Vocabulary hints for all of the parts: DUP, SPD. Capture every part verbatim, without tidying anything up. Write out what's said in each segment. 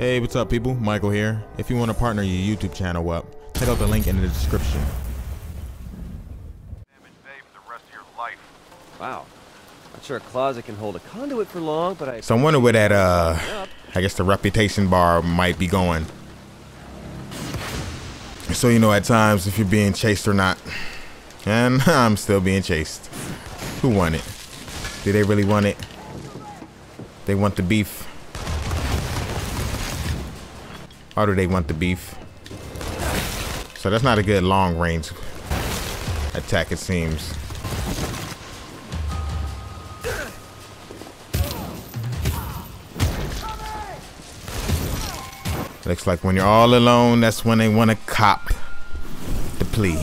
Hey, what's up people? Michael here. If you want to partner your YouTube channel up, check out the link in the description. Damage day for the rest of your life. Wow. Not sure a closet can hold a conduit for long, but I... So I'm wondering where that, uh, I guess the reputation bar might be going. So, you know, at times, if you're being chased or not. And I'm still being chased. Who won it? Do they really want it? They want the beef. Or do they want the beef? So that's not a good long range attack, it seems. Looks like when you're all alone, that's when they want to cop the plea.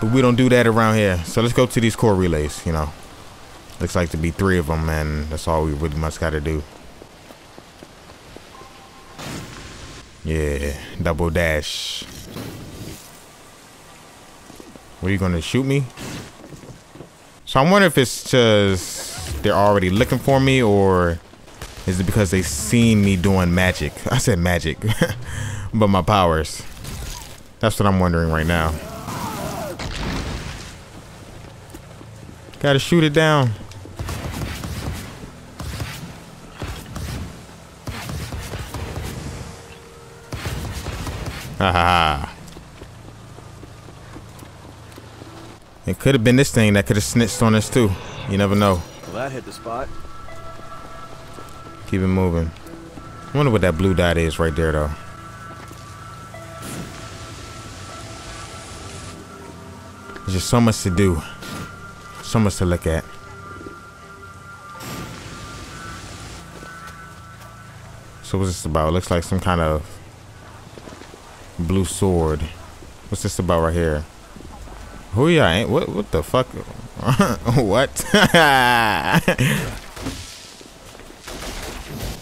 But we don't do that around here. So let's go to these core relays, you know. Looks like to be three of them, and that's all we really much got to do. Yeah, double dash. What, are you gonna shoot me? So I'm wondering if it's just they're already looking for me, or is it because they seen me doing magic? I said magic, but my powers. That's what I'm wondering right now. Gotta shoot it down. Haha. It could have been this thing that could have snitched on us too. You never know. Well, that hit the spot. Keep it moving. I wonder what that blue dot is right there though. There's just so much to do. So much to look at. So what's this about? It looks like some kind of blue sword. What's this about right here? Who y'all ain't? What, what the fuck? What? I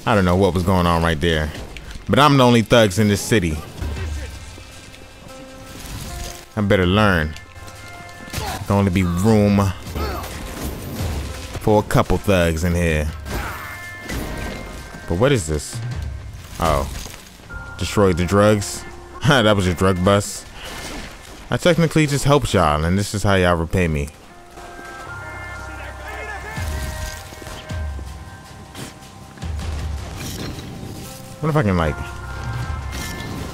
don't know what was going on right there. But I'm the only thugs in this city. I better learn. There's only be room for a couple thugs in here. But what is this? Oh. Destroyed the drugs. That was your drug bust. I technically just helped y'all, and this is how y'all repay me. What if I can, like,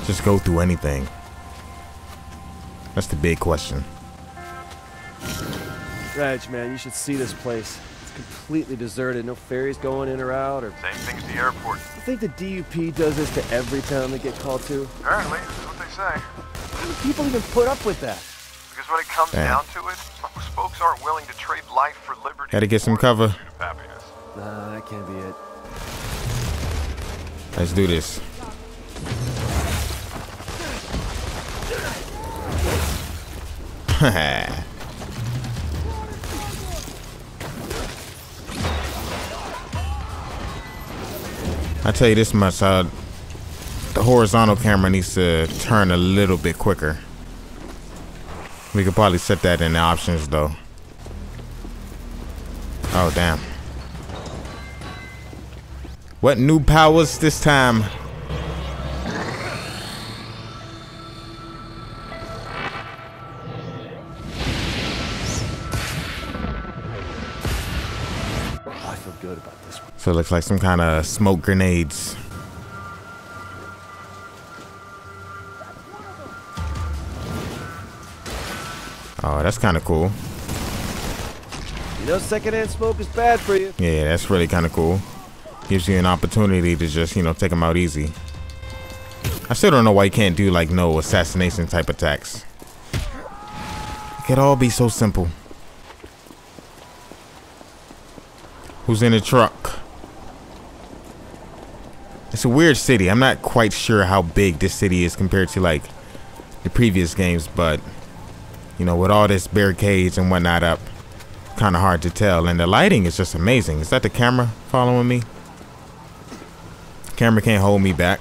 just go through anything? That's the big question. Raj, man, you should see this place. It's completely deserted. No ferries going in or out, or... Same thing as the airport. I think the D U P does this to every town they get called to. Apparently, that's what they say. Why do people even put up with that? Because when it comes Damn. down to it, most folks aren't willing to trade life for liberty. Gotta get some cover. Nah, that can't be it. Let's do this. Haha. I tell you this much, uh, the horizontal camera needs to turn a little bit quicker. We could probably set that in the options though. Oh damn. What new powers this time? So it looks like some kind of smoke grenades. Oh, that's kind of cool. You know, secondhand smoke is bad for you. Yeah, that's really kind of cool. Gives you an opportunity to just, you know, take them out easy. I still don't know why you can't do, like, no assassination type attacks. It could all be so simple. Who's in the truck? It's a weird city. I'm not quite sure how big this city is compared to like the previous games, but you know, with all this barricades and whatnot up, kind of hard to tell. And the lighting is just amazing. Is that the camera following me? The camera can't hold me back.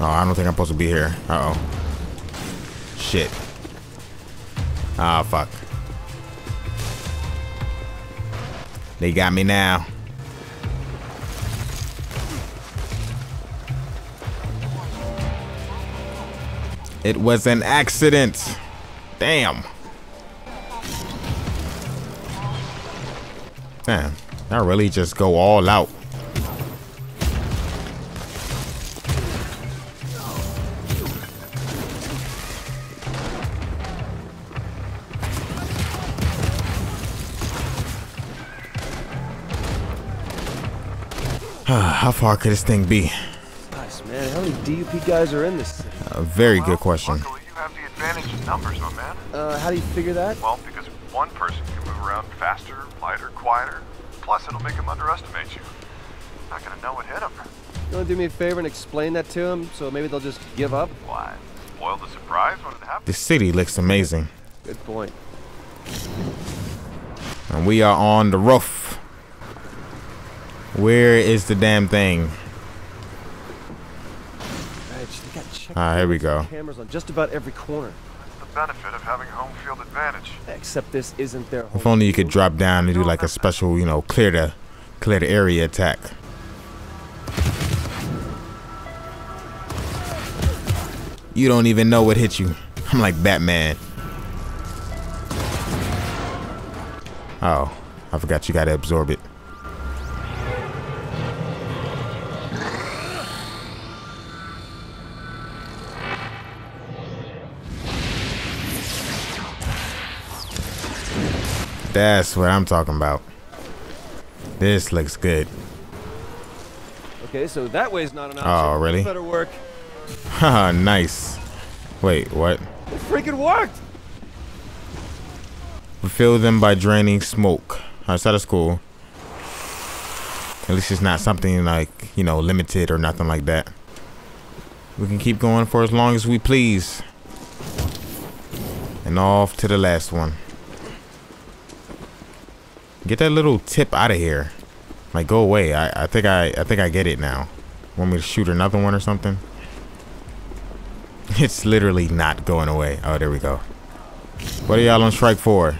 Oh, I don't think I'm supposed to be here. Uh oh. Shit. Ah, fuck. They got me now. It was an accident. Damn. Damn. I really just go all out. How far could this thing be? Nice, man. How many D U P guys are in this city? Uh, very well, good question. Luckily, you have the advantage of numbers, my man. Uh, how do you figure that? Well, because one person can move around faster, lighter, quieter. Plus, it'll make him underestimate you. Not gonna know what hit him. You wanna do me a favor and explain that to him, so maybe they'll just give up? Why? Spoil the surprise when it happens. The city looks amazing. Good point. And we are on the roof. Where is the damn thing? Ah, here we go. Cameras on just about every corner. That's the benefit of having home field advantage. Except this isn't their home. If only you could drop down and do like a special, you know, clear the clear the area attack. You don't even know what hit you. I'm like Batman. Oh, I forgot you gotta absorb it. That's what I'm talking about. This looks good. Okay, so that way's not an option. Oh, really? Better work. Haha, nice. Wait, what? It freaking worked. Refill them by draining smoke. Alright, so that's cool. At least it's not something like, you know, limited or nothing like that. We can keep going for as long as we please. And off to the last one. Get that little tip out of here. Like, go away. I, I think I I think I get it now. Want me to shoot another one or something? It's literally not going away. Oh, there we go. What are y'all on strike for?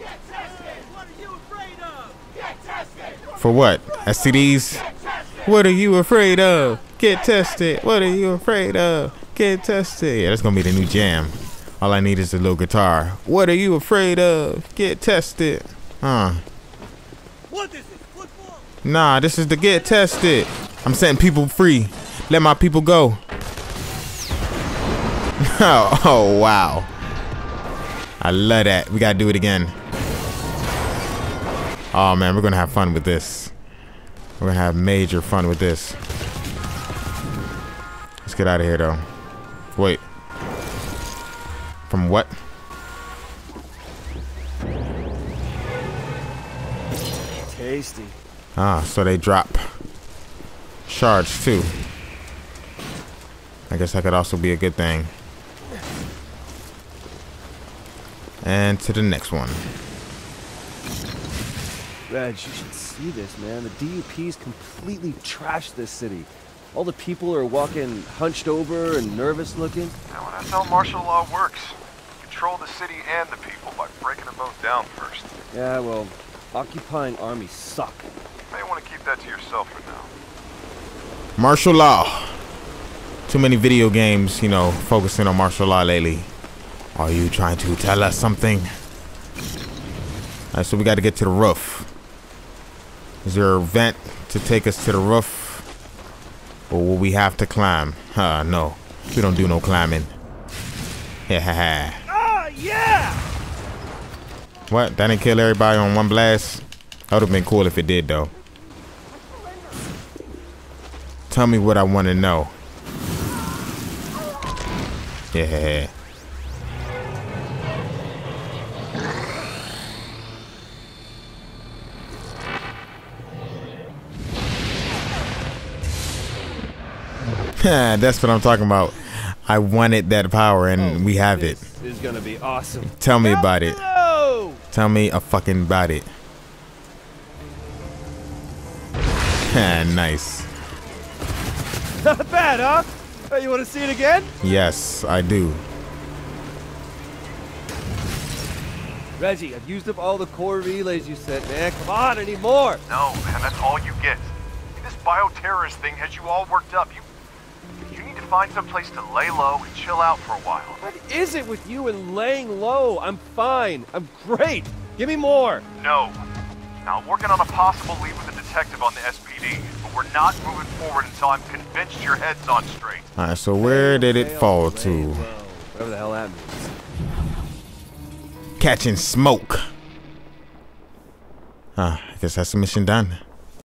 Get tested. What are you afraid of? Get tested. For what? S T Ds? What are you afraid of? Get tested. What are you afraid of? Get tested. Yeah, that's gonna be the new jam. All I need is a little guitar. What are you afraid of? Get tested. Huh. What is it? Football? Nah, this is the get tested. I'm setting people free. Let my people go. oh, oh, wow. I love that. We gotta do it again. Oh, man, we're gonna have fun with this. We're gonna have major fun with this. Let's get out of here, though. Wait. From what? Tasty. Ah, so they drop shards too. I guess that could also be a good thing. And to the next one. Reg, you should see this, man. The D U P's completely trashed this city. All the people are walking hunched over and nervous looking. Now, when I tell martial law works, control the city and the people by breaking them both down first. Yeah, well. Occupying armies suck. You may want to keep that to yourself for now. Martial law. Too many video games, you know, focusing on martial law lately. Are you trying to tell us something? Alright, so we got to get to the roof. Is there a vent to take us to the roof? Or will we have to climb? Huh, no. We don't do no climbing. Yeah, ha, ha. Ah, yeah! What? That didn't kill everybody on one blast? That would have been cool if it did, though. Tell me what I want to know. Yeah. That's what I'm talking about. I wanted that power, and oh, we have it. This is gonna be awesome. Tell me about it. Tell me a fucking about it. Nice. Not bad, huh? Hey, you want to see it again? Yes, I do. Reggie, I've used up all the core relays you sent, man. Come on, I need more. No, man, that's all you get. This bioterrorist thing has you all worked up. You, you need to find some place to lay low and chill out for a while. What is it with you and laying low? I'm fine. I'm great. Give me more. No. Now, I'm working on a possible lead with a detective on the S P D, but we're not moving forward until I'm convinced your head's on straight. All right, so where did it fall to? Whatever the hell that means. Catching smoke. Ah, I guess that's the mission done.